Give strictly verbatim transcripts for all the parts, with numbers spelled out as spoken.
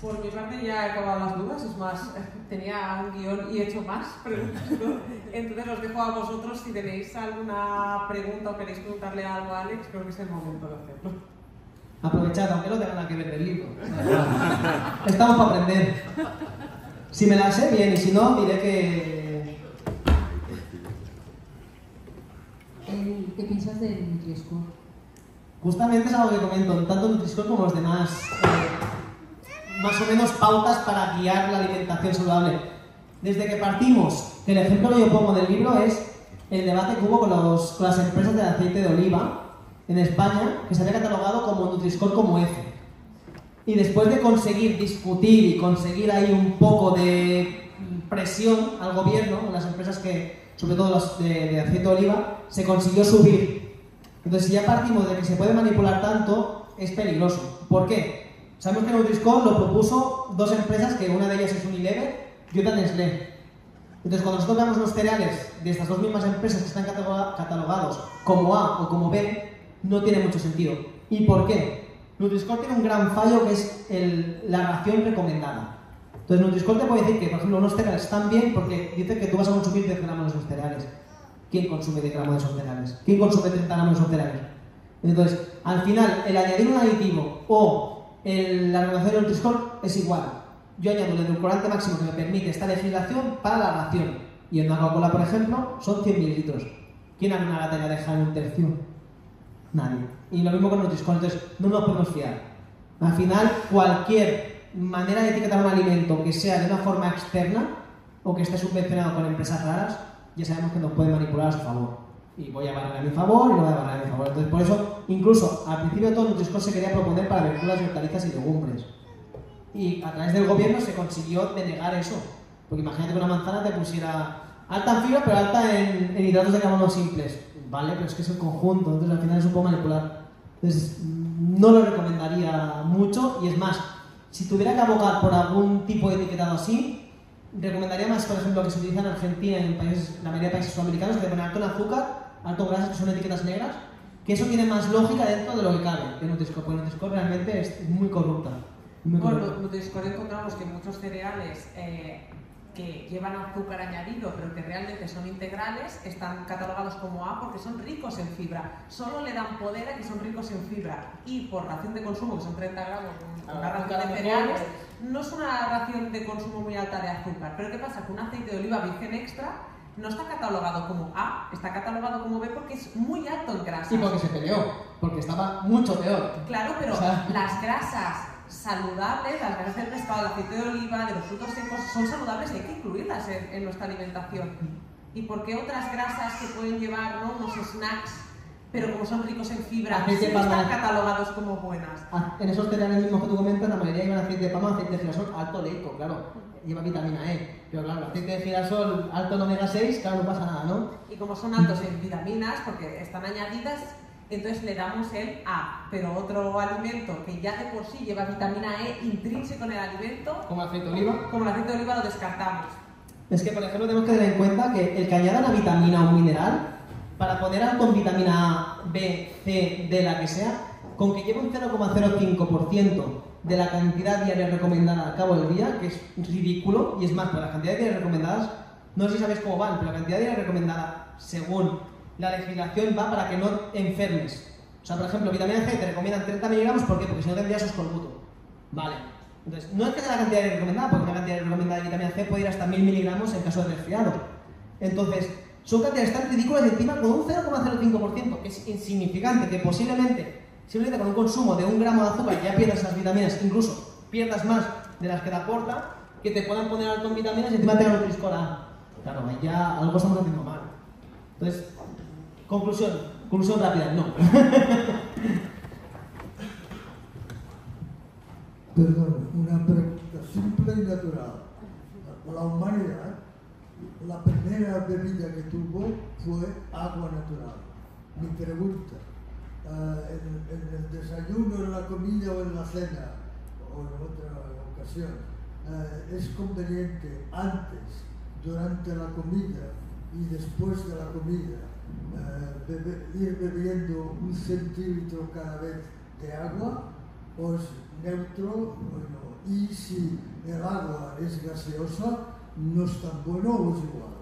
Por mi parte ya he acabado las dudas, es más, tenía un guión y he hecho más preguntas, ¿no? Entonces os dejo a vosotros, si tenéis alguna pregunta o queréis preguntarle algo a Alex, creo que es el momento de hacerlo. Aprovechad, aunque no tenga nada que ver del libro. Estamos para aprender. Si me la sé bien y si no, diré que... El, ¿Qué piensas del Nutri-Score? Justamente es algo que comento, tanto Nutri-Score como los demás. Eh, más o menos pautas para guiar la alimentación saludable. Desde que partimos, el ejemplo que yo pongo del libro es el debate que hubo con, los, con las empresas del aceite de oliva en España, que se había catalogado como Nutri-Score como F. Y después de conseguir discutir y conseguir ahí un poco de presión al gobierno, las empresas que, sobre todo las de, de aceite de oliva, se consiguió subir. Entonces, si ya partimos de que se puede manipular tanto, es peligroso. ¿Por qué? Sabemos que Nutri-Score lo propuso dos empresas, que una de ellas es Unilever y otra Nestlé. Entonces, cuando nosotros vemos los cereales de estas dos mismas empresas que están catalogados como A o como B, no tiene mucho sentido. ¿Y por qué? Nutri-Score tiene un gran fallo, que es el, la ración recomendada. Entonces Nutri-Score te puede decir que, por ejemplo, unos cereales están bien porque dice que tú vas a consumir diez gramos de esos cereales. ¿Quién consume diez gramos de esos cereales? ¿Quién consume treinta gramos de esos cereales? Entonces, al final, el añadir un aditivo o el, la relación de Nutri-Score es igual. Yo añado el edulcorante máximo que me permite esta legislación para la ración. Y en una Coca-Cola, por ejemplo, son cien mililitros. ¿Quién abre una lata y la deja en un tercio? Nadie. Y lo mismo con Nutri-Score, entonces no nos podemos fiar. Al final, cualquier manera de etiquetar un alimento que sea de una forma externa o que esté subvencionado con empresas raras, ya sabemos que nos puede manipular a su favor. Y voy a barrer a mi favor y no voy a barrer a mi favor. Entonces, por eso, incluso al principio de todo, Nutri-Score se quería proponer para verduras, hortalizas y legumbres. Y a través del gobierno se consiguió denegar eso. Porque imagínate que una manzana te pusiera alta en fibra, pero alta en, en hidratos de carbono simples. Vale, pero es que es el conjunto, entonces al final es un poco manipular. Entonces, no lo recomendaría mucho, y es más, si tuviera que abogar por algún tipo de etiquetado así, recomendaría más, por ejemplo, que se utiliza en Argentina y en países, la mayoría de países sudamericanos, que ponen alto en azúcar, alto en grasas, que son etiquetas negras, que eso tiene más lógica dentro de lo que cabe, que Nutri-Score, porque Nutri-Score realmente es muy corrupta. Muy corrupta. Bueno, Nutri-Score encontramos que muchos cereales... Eh... que llevan azúcar añadido, pero que realmente son integrales, están catalogados como A porque son ricos en fibra. Solo le dan poder a que son ricos en fibra. Y por ración de consumo, que son treinta gramos, una ración de cereales, no es una ración de consumo muy alta de azúcar. Pero ¿qué pasa? Que un aceite de oliva virgen extra no está catalogado como A, está catalogado como B porque es muy alto en grasas. Y porque se peleó, porque estaba mucho peor. Claro, pero o sea... las grasas saludables, las grasas del pescado, del aceite de oliva, de los frutos secos, son saludables y hay que incluirlas en, en nuestra alimentación. ¿Y por qué otras grasas que pueden llevar, ¿no?, unos snacks, pero como son ricos en fibra, sí están catalogados como buenas? Ah, en esos cereales mismos que tú comentas, la mayoría llevan aceite de palma, aceite de girasol, alto leico, claro. Lleva vitamina E, pero claro, el aceite de girasol alto en omega seis, claro, no pasa nada, ¿no? Y como son altos en vitaminas, porque están añadidas, entonces le damos el A, pero otro alimento que ya de por sí lleva vitamina E intrínseco en el alimento, como el aceite de oliva, como el aceite de oliva lo descartamos. Es que, por ejemplo, tenemos que tener en cuenta que el que añada una vitamina o un mineral, para poner algo con vitamina A, B, C, D, la que sea, con que lleve un cero coma cero cinco por ciento de la cantidad diaria recomendada al cabo del día, que es ridículo, y es más, para las cantidades diarias recomendadas, no sé si sabéis cómo van, pero la cantidad diaria recomendada, según la legislación, va para que no enfermes. O sea, por ejemplo, vitamina C te recomiendan treinta miligramos, ¿por qué? Porque si no tendrías escorbuto. Vale. Entonces, no es que sea la cantidad recomendada, porque la cantidad recomendada de vitamina C puede ir hasta mil miligramos en caso de resfriado. Entonces, son cantidades tan ridículas, encima con un cero coma cero cinco por ciento, que es insignificante, que posiblemente, simplemente con un consumo de un gramo de azúcar ya pierdas esas vitaminas, incluso pierdas más de las que te aporta, que te puedan poner alto en vitaminas y encima tengan un Nutri-Score A. Claro, ya algo estamos haciendo mal. Entonces, Conclusión, conclusión rápida, no. Perdón, una pregunta simple y natural. La humanidad, la primera bebida que tuvo fue agua natural. Mi pregunta, uh, en, en el desayuno, en la comida o en la cena, o en otra ocasión, eh, es conveniente antes, durante la comida y después de la comida, eh, bebe, ir bebiendo un centímetro cada vez de agua, o es neutro, bueno, y si el agua es gaseosa, no es tan bueno o es igual.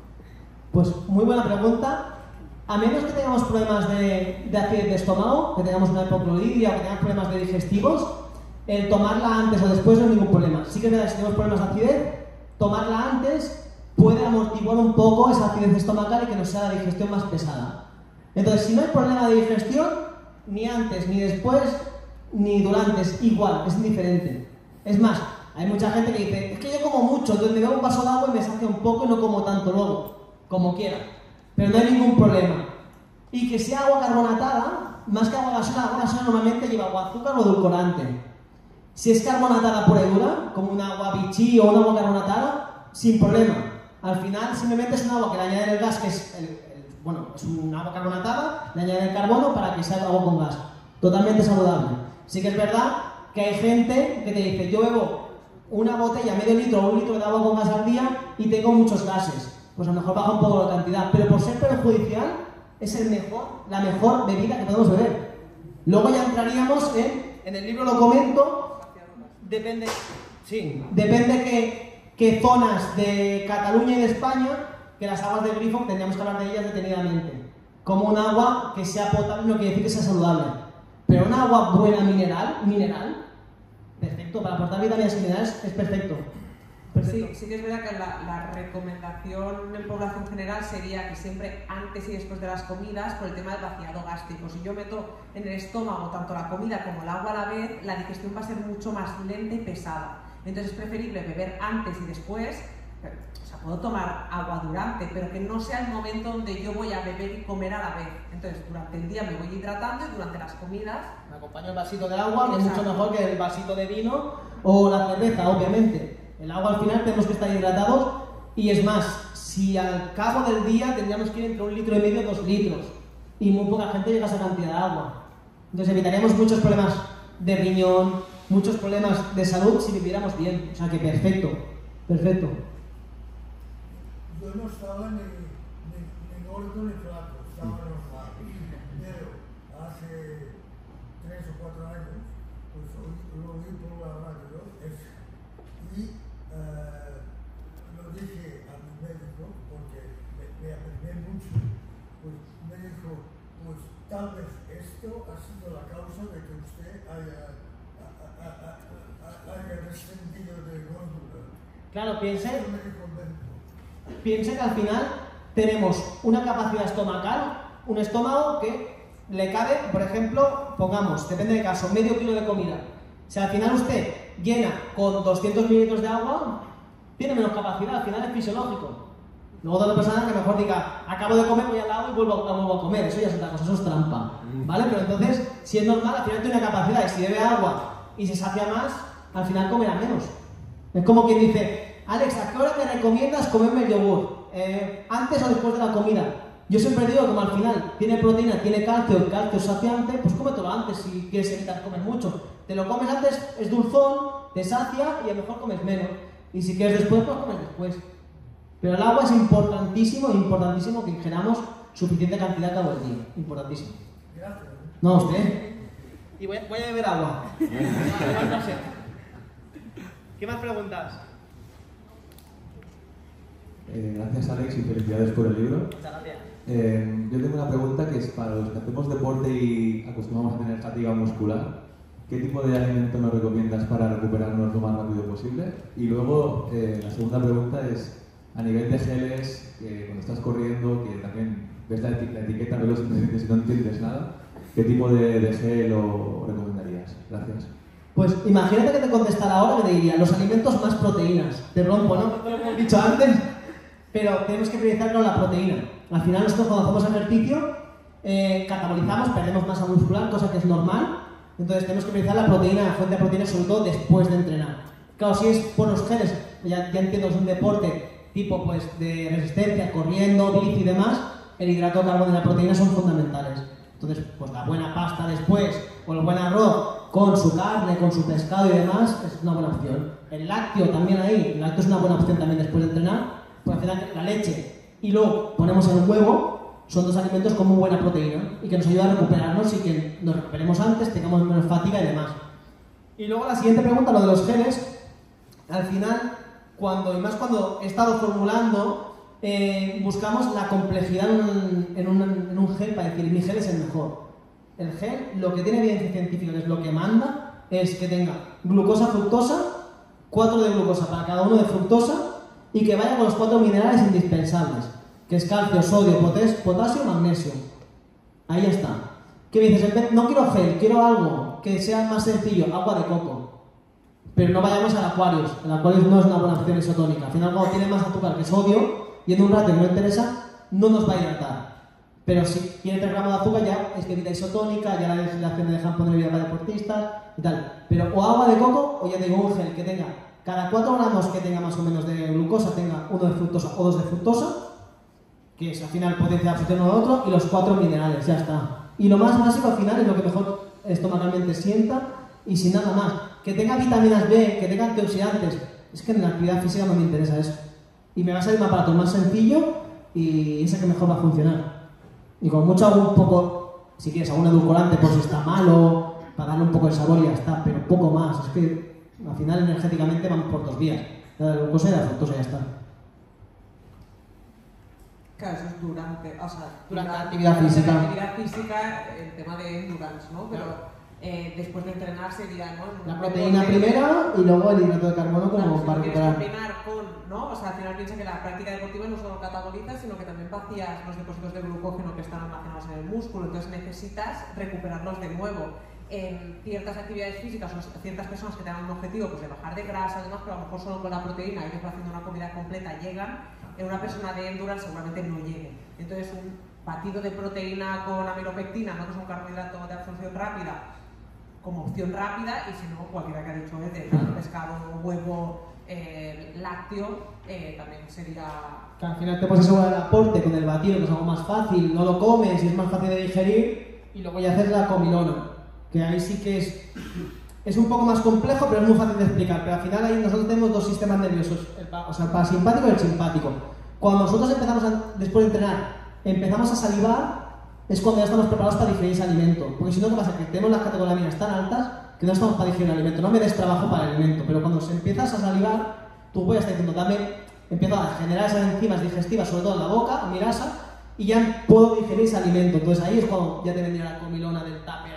Pues muy buena pregunta. A menos que tengamos problemas de, de acidez de estómago, que tengamos una hipocloridia o que tengamos problemas de digestivos, el tomarla antes o después no es ningún problema. Sí que es verdad que si tenemos problemas de acidez, tomarla antes puede amortiguar un poco esa acidez estomacal y que nos sea la digestión más pesada. Entonces, si no hay problema de digestión, ni antes, ni después, ni durante, es igual, es indiferente. Es más, hay mucha gente que dice, es que yo como mucho, entonces me bebo un vaso de agua y me sacia un poco y no como tanto luego, como quiera. Pero no hay ningún problema. Y que sea agua carbonatada, más que agua gaseosa, agua gaseosa normalmente lleva agua, azúcar o edulcorante. Si es carbonatada pura y dura, como un agua bichí o un agua carbonatada, sin problema. Al final simplemente es un agua que le añaden el gas, que es, el, el, bueno, es un agua carbonatada, le añaden el carbono para que sea agua con gas. Totalmente saludable. Sí que es verdad que hay gente que te dice, yo bebo una botella, medio litro o un litro de agua con gas al día y tengo muchos gases. Pues a lo mejor baja un poco la cantidad, pero por ser perjudicial es el mejor, la mejor bebida que podemos beber. Luego ya entraríamos en, en el libro lo comento, depende, sí, depende que, que zonas de Cataluña y de España, que las aguas de grifo tendríamos que hablar de ellas detenidamente. Como un agua que sea potable no quiere decir que sea saludable, pero un agua buena mineral, mineral, perfecto, para aportar vitaminas y minerales es perfecto. Sí, sí que es verdad que la, la recomendación en población general sería que siempre antes y después de las comidas, por el tema del vaciado gástrico, si yo meto en el estómago tanto la comida como el agua a la vez, la digestión va a ser mucho más lenta y pesada. Entonces es preferible beber antes y después, pero, o sea, puedo tomar agua durante, pero que no sea el momento donde yo voy a beber y comer a la vez. Entonces durante el día me voy hidratando y durante las comidas me acompaño el vasito de agua, que es mucho mejor que el vasito de vino o la cerveza, obviamente. El agua al final tenemos que estar hidratados y es más, si al cabo del día tendríamos que ir entre un litro y medio y dos litros y muy poca gente llega a esa cantidad de agua. Entonces evitaríamos muchos problemas de riñón, muchos problemas de salud si viviéramos bien. O sea que perfecto, perfecto. Yo no estaba ni, ni, ni gordo ni flaco, estaba normal. Pero hace tres o cuatro años, pues hoy lo vi por la radio, es... Y uh, lo dije a mi médico, porque me, me aprendí mucho, pues me dijo, pues tal vez esto ha sido la causa de que usted haya, a, a, a, a, haya resentido de góndula. Claro, piense, piense que al final tenemos una capacidad estomacal, un estómago que le cabe, por ejemplo, pongamos, depende del caso, medio kilo de comida. O sea, al final usted llena con doscientos mililitros de agua, tiene menos capacidad, al final es fisiológico. Luego otra persona que mejor diga, acabo de comer, voy al agua y vuelvo a, vuelvo a comer, eso ya es otra cosa, eso es trampa, ¿vale? Pero entonces, si es normal, al final tiene una capacidad, y si bebe agua y se sacia más, al final comerá menos. Es como quien dice, Alex, ¿a qué hora me recomiendas comerme el yogur? Eh, ¿Antes o después de la comida? Yo siempre digo, como al final tiene proteína, tiene calcio, el calcio es saciante, pues cómetelo antes si quieres evitar comer mucho. Te lo comes antes, es dulzón, te sacia y a lo mejor comes menos. Y si quieres después, pues comes después. Pero el agua es importantísimo, importantísimo que ingeramos suficiente cantidad cada día. Importantísimo. Gracias. No, usted. Y voy a, voy a beber agua. ¿Qué más preguntas? Eh, gracias, Alex, y felicidades por el libro. Muchas gracias. Eh, yo tengo una pregunta que es para los que hacemos deporte y acostumbramos a tener fatiga muscular. ¿Qué tipo de alimento nos recomiendas para recuperarnos lo más rápido posible? Y luego, eh, la segunda pregunta es, a nivel de geles, eh, cuando estás corriendo, que también ves la, eti la etiqueta, pero si no entiendes nada, ¿qué tipo de, de gel o recomendarías? Gracias. Pues imagínate que te contestara ahora, que te diría, los alimentos más proteínas. Te rompo, ¿no? Lo hemos dicho antes, pero tenemos que priorizarlo en la proteína. Al final nosotros cuando hacemos ejercicio, eh, catabolizamos, perdemos masa muscular, cosa que es normal. Entonces tenemos que priorizar la proteína, la fuente de proteína, sobre todo después de entrenar. Claro, si es por los genes, ya, ya entiendo, es un deporte tipo pues, de resistencia, corriendo, bici y demás, el hidrato de carbono y la proteína son fundamentales. Entonces, pues la buena pasta después, o el buen arroz, con su carne, con su pescado y demás, es una buena opción. El lácteo también ahí, el lácteo es una buena opción también después de entrenar, porque la leche y luego ponemos en el huevo, son dos alimentos con muy buena proteína y que nos ayuda a recuperarnos y que nos recuperemos antes, tengamos menos fatiga y demás. Y luego la siguiente pregunta, lo de los geles, al final, cuando, y más cuando he estado formulando, eh, buscamos la complejidad en un, en, un, en un gel para decir, mi gel es el mejor. El gel, lo que tiene evidencia científica, que es lo que manda, es que tenga glucosa, fructosa, cuatro de glucosa para cada uno de fructosa y que vaya con los cuatro minerales indispensables, que es calcio, sodio, potasio, magnesio. Ahí está. ¿Qué dices? No quiero gel, quiero algo que sea más sencillo, agua de coco. Pero no vayamos al Aquarius. El Aquarius no es una buena opción isotónica. Al final, cuando tiene más azúcar que sodio, y en un rato no interesa, no nos va a hidratar. Pero si tiene tres gramos de azúcar, ya es que evita isotónica, ya la legislación de dejar poner vida para deportistas y tal. Pero o agua de coco, o ya digo un gel que tenga cada cuatro gramos que tenga más o menos de glucosa, tenga uno de fructosa o dos de fructosa, que es al final potencia de absorción uno de otro, y los cuatro minerales, ya está. Y lo más básico al final es lo que mejor estomacalmente sienta y sin nada más. Que tenga vitaminas B, que tenga antioxidantes. Es que en la actividad física no me interesa eso. Y me va a salir un aparato más sencillo y ese que mejor va a funcionar. Y con mucho, un poco, si quieres, algún edulcorante por si está malo, para darle un poco de sabor y ya está, pero poco más. Es que al final energéticamente vamos por dos vías. La glucosa y la fructosa ya está. Claro, eso es durante, o sea, durante la actividad física. La actividad física, el tema de endurance, ¿no? Pero eh, después de entrenar sería, ¿no? La proteína primera y luego el hidrato de carbono como para recuperar. Combinar con, ¿no? O sea, al final piensa que la práctica deportiva no solo cataboliza, sino que también vacías los depósitos de glucógeno que están almacenados en el músculo, entonces necesitas recuperarlos de nuevo. En ciertas actividades físicas o ciertas personas que tengan un objetivo pues, de bajar de grasa y demás, pero a lo mejor solo con la proteína, ellos haciendo una comida completa llegan, en una persona de endurance seguramente no llegue. Entonces un batido de proteína con amilopectina, ¿no? Que es un carbohidrato de absorción rápida, como opción rápida, y si no, cualquiera que ha dicho es de pescado, huevo, eh, lácteo, eh, también sería... Que al final te puedes asegurar el aporte con el batido, que es algo más fácil, no lo comes y es más fácil de digerir, y luego ya haces la comilona. Que ahí sí que es, es un poco más complejo, pero es muy fácil de explicar. Pero al final ahí nosotros tenemos dos sistemas nerviosos, el, o sea, el parasimpático y el simpático. Cuando nosotros empezamos, a, después de entrenar, empezamos a salivar, es cuando ya estamos preparados para digerir ese alimento. Porque si no, ¿qué pasa? Que tenemos las catecolaminas tan altas que no estamos para digerir el alimento. No me des trabajo para el alimento, pero cuando se empiezas a salivar, tu huella está diciendo, dame, empiezo a generar esas enzimas digestivas, sobre todo en la boca, en mi grasa, y ya puedo digerir ese alimento. Entonces ahí es cuando ya te vendría la comilona del tupper ahí,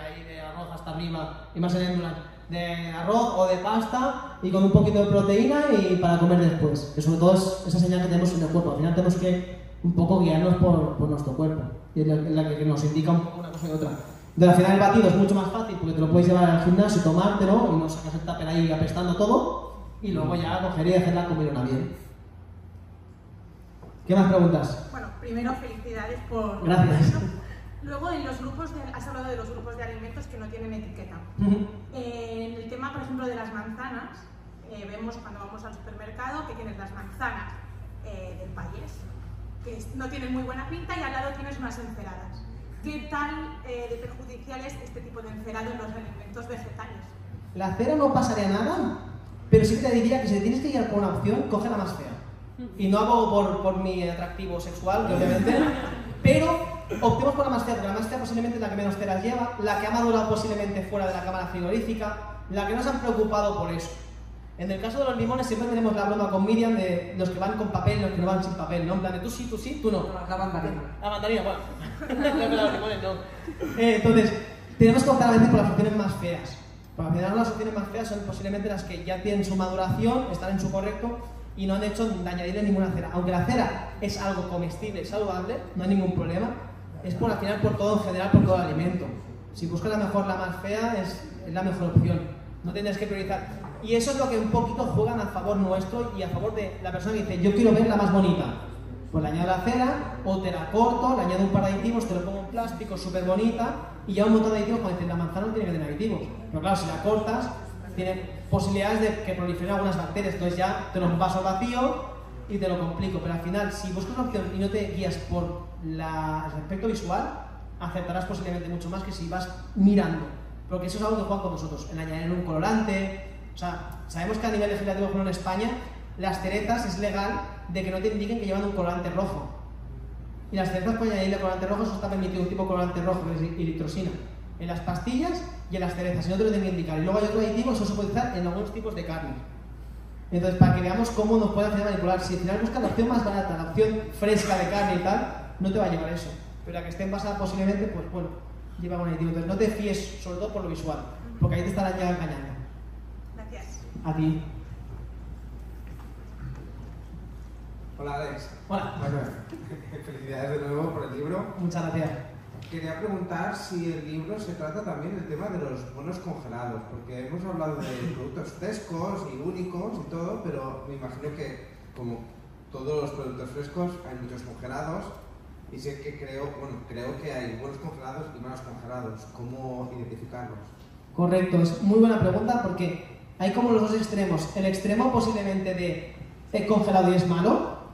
arriba y más en endurance, de arroz o de pasta y con un poquito de proteína y para comer después, que sobre todo es esa señal que tenemos en el cuerpo. Al final tenemos que un poco guiarnos por, por nuestro cuerpo y es la, la que nos indica un poco una cosa y otra. Entonces al final el batido es mucho más fácil porque te lo puedes llevar al gimnasio, tomártelo y no sacas el tupper ahí apestando todo y luego ya coger y hacer la comida bien. ¿Qué más preguntas? Bueno, primero felicidades por... Gracias. Luego, en los grupos de, has hablado de los grupos de alimentos que no tienen etiqueta. Uh-huh. Eh, en el tema, por ejemplo, de las manzanas, eh, vemos cuando vamos al supermercado que tienes las manzanas eh, del país, que no tienen muy buena pinta, y al lado tienes unas enceradas. ¿Qué tal eh, de perjudicial es este tipo de encerado en los alimentos vegetales? La cera no pasaría nada, pero sí te diría que si tienes que ir por una opción, coge la más fea. Uh-huh. Y no hago por, por mi atractivo sexual, que obviamente, pero... Optemos por la más fea, porque la más fea posiblemente es la que menos ceras lleva, la que ha madurado posiblemente fuera de la cámara frigorífica, la que no se han preocupado por eso. En el caso de los limones siempre tenemos la broma con Miriam de los que van con papel y los que no van sin papel, ¿no? En plan de tú sí, tú sí, tú no. La mandarina. La mandarina, bueno. Los limones no. Eh, entonces, tenemos que optar a veces por las opciones más feas. Para mirar las opciones más feas son posiblemente las que ya tienen su maduración, están en su correcto y no han hecho de añadirle ninguna cera. Aunque la cera es algo comestible y saludable, no hay ningún problema. Es por al final por todo en general, por todo el alimento. Si buscas la mejor, la más fea, es, es la mejor opción. No tendrás que priorizar. Y eso es lo que un poquito juegan a favor nuestro y a favor de la persona que dice, yo quiero ver la más bonita. Pues le añado la cera, o te la corto, le añado un par de aditivos, te lo pongo en plástico, súper bonita, y ya un montón de aditivos, cuando dicen, la manzana no tiene que tener aditivos. Pero claro, si la cortas, tiene posibilidades de que proliferen algunas bacterias, entonces ya te lo paso vacío, y te lo complico, pero al final, si buscas una opción y no te guías por la, el aspecto visual, aceptarás posiblemente mucho más que si vas mirando porque eso es algo que juegan con nosotros, en añadir un colorante. O sea, sabemos que a nivel legislativo, como en España, las teretas es legal de que no te indiquen que llevan un colorante rojo. Y las teretas pueden añadirle colorante rojo, eso está permitido, un tipo de colorante rojo, que es eritrosina, en las pastillas y en las cerezas, si no te lo tienen que indicar. Y luego hay otro aditivo, eso se puede utilizar en algunos tipos de carne. Entonces, para que veamos cómo nos pueden hacer manipular, si al final buscas la opción más barata, la opción fresca de carne y tal, no te va a llevar eso. Pero la que esté envasada posiblemente, pues bueno, lleva un aditivo. Entonces, no te fíes, sobre todo por lo visual, porque ahí te estarán ya engañando. Gracias. A ti. Hola, Alex. Hola. Bueno, felicidades de nuevo por el libro. Muchas gracias. Quería preguntar si el libro se trata también del tema de los bonos congelados, porque hemos hablado de productos frescos y únicos y todo, pero me imagino que, como todos los productos frescos, hay muchos congelados, y sé que creo, bueno, creo que hay buenos congelados y malos congelados. ¿Cómo identificarlos? Correcto, es muy buena pregunta porque hay como los dos extremos. El extremo posiblemente de el congelado y es malo,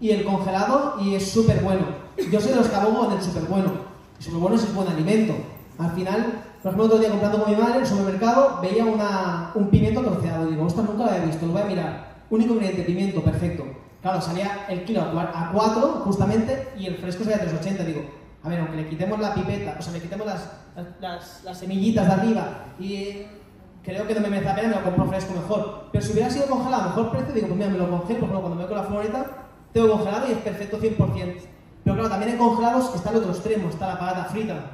y el congelado y es súper bueno. Yo soy de los que abogo del súper bueno. El súper bueno es el buen alimento. Al final, por ejemplo, otro día comprando con mi madre en el supermercado, veía una, un pimiento troceado. Digo, ostras, nunca lo había visto, lo voy a mirar. Único ingrediente, pimiento, perfecto. Claro, salía el kilo a cuatro, justamente, y el fresco salía a tres ochenta. Digo, a ver, aunque le quitemos la pipeta, o sea, le quitemos las, las, las semillitas de arriba, y creo que no me merece la pena, me lo compro fresco mejor. Pero si hubiera sido congelado a mejor precio, digo, pues mira, me lo congelo, pues no, cuando me voy con la furgoneta, tengo congelado y es perfecto cien por cien. Pero claro, también en congelados está el otro extremo, está la patata frita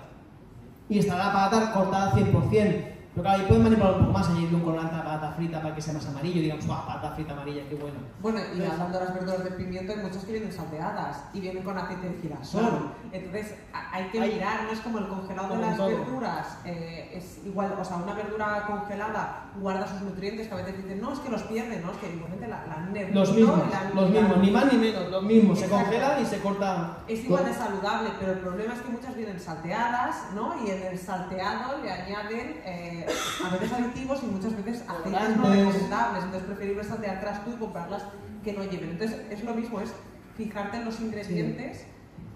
y está la patata cortada al cien por cien. Pero claro, ahí pueden manipular un poco más, añadirle un colorante a la patata frita para que sea más amarillo, digamos, ¡ah, patata frita amarilla, qué bueno! Bueno, y entonces, hablando de las verduras de pimiento, hay muchas que vienen salteadas y vienen con aceite de girasol. Claro. Entonces, hay que hay, mirar, no es como el congelado como de las todo. verduras, eh, es igual, o sea, una verdura congelada guarda sus nutrientes, que a veces dicen, no, es que los pierden, no, es que igualmente la, la nervio, Los mismos, ¿no? la, los la, mismos, la, ni más ni menos, los mismos, se congelan y se cortan. Es igual de saludable, pero el problema es que muchas vienen salteadas, ¿no? Y en el salteado le añaden... Eh, a veces aditivos y muchas veces aceites no recomendables, entonces preferible saltear atrás tú y comprarlas que no lleven. Entonces es lo mismo, es fijarte en los ingredientes, sí.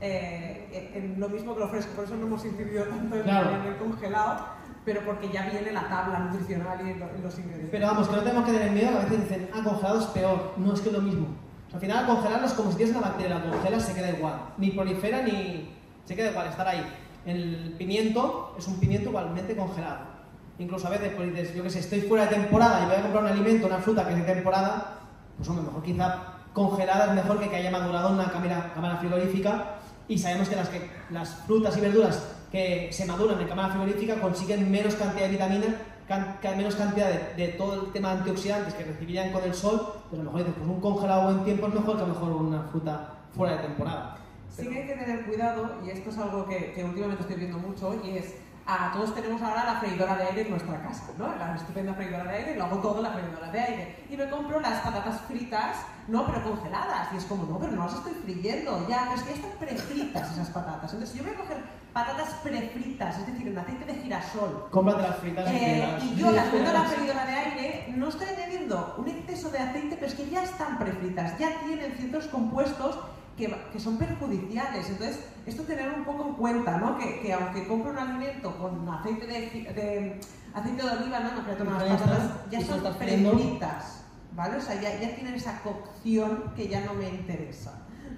eh, en lo mismo que lo fresco, por eso no hemos incidido tanto en, claro. en el congelado, pero porque ya viene la tabla nutricional y en los ingredientes. Pero vamos, que no tenemos que tener miedo, que a veces dicen, ah, congelado es peor, no, es que es lo mismo. O sea, al final congelarlo es como si tienes una bacteria, la congelas se queda igual, ni prolifera ni... se queda igual, estar ahí. El pimiento es un pimiento igualmente congelado. Incluso a veces, pues dices, yo que sé, estoy fuera de temporada y me voy a comprar un alimento, una fruta que es de temporada, pues hombre, mejor quizá congelada es mejor que que haya madurado en una cámara, cámara frigorífica, y sabemos que las, que las frutas y verduras que se maduran en cámara frigorífica consiguen menos cantidad de vitamina, can, can, menos cantidad de, de todo el tema de antioxidantes que recibirían con el sol, pues a lo mejor dices, pues un congelado en tiempo es mejor que a lo mejor una fruta fuera de temporada. Pero... sí que hay que tener cuidado, y esto es algo que, que últimamente estoy viendo mucho, y es... Ah, todos tenemos ahora la freidora de aire en nuestra casa, ¿no? La estupenda freidora de aire, lo hago todo en la freidora de aire. Y me compro las patatas fritas, no, pero congeladas. Y es como, no, pero no las estoy friendo, ya, pero es que ya están prefritas esas patatas. Entonces, yo voy a coger patatas prefritas, es decir, en aceite de girasol. Cómprate las fritas eh, fritas. Y yo las meto en la freidora de aire, no estoy añadiendo un exceso de aceite, pero es que ya están prefritas, ya tienen ciertos compuestos Que, que son perjudiciales. Entonces, esto tener un poco en cuenta, ¿no? Que, que aunque compre un alimento con aceite de, de aceite de oliva, no, no creo que no, las patatas ya son prefritas, ¿vale? O sea, ya, ya tienen esa cocción que ya no me interesa,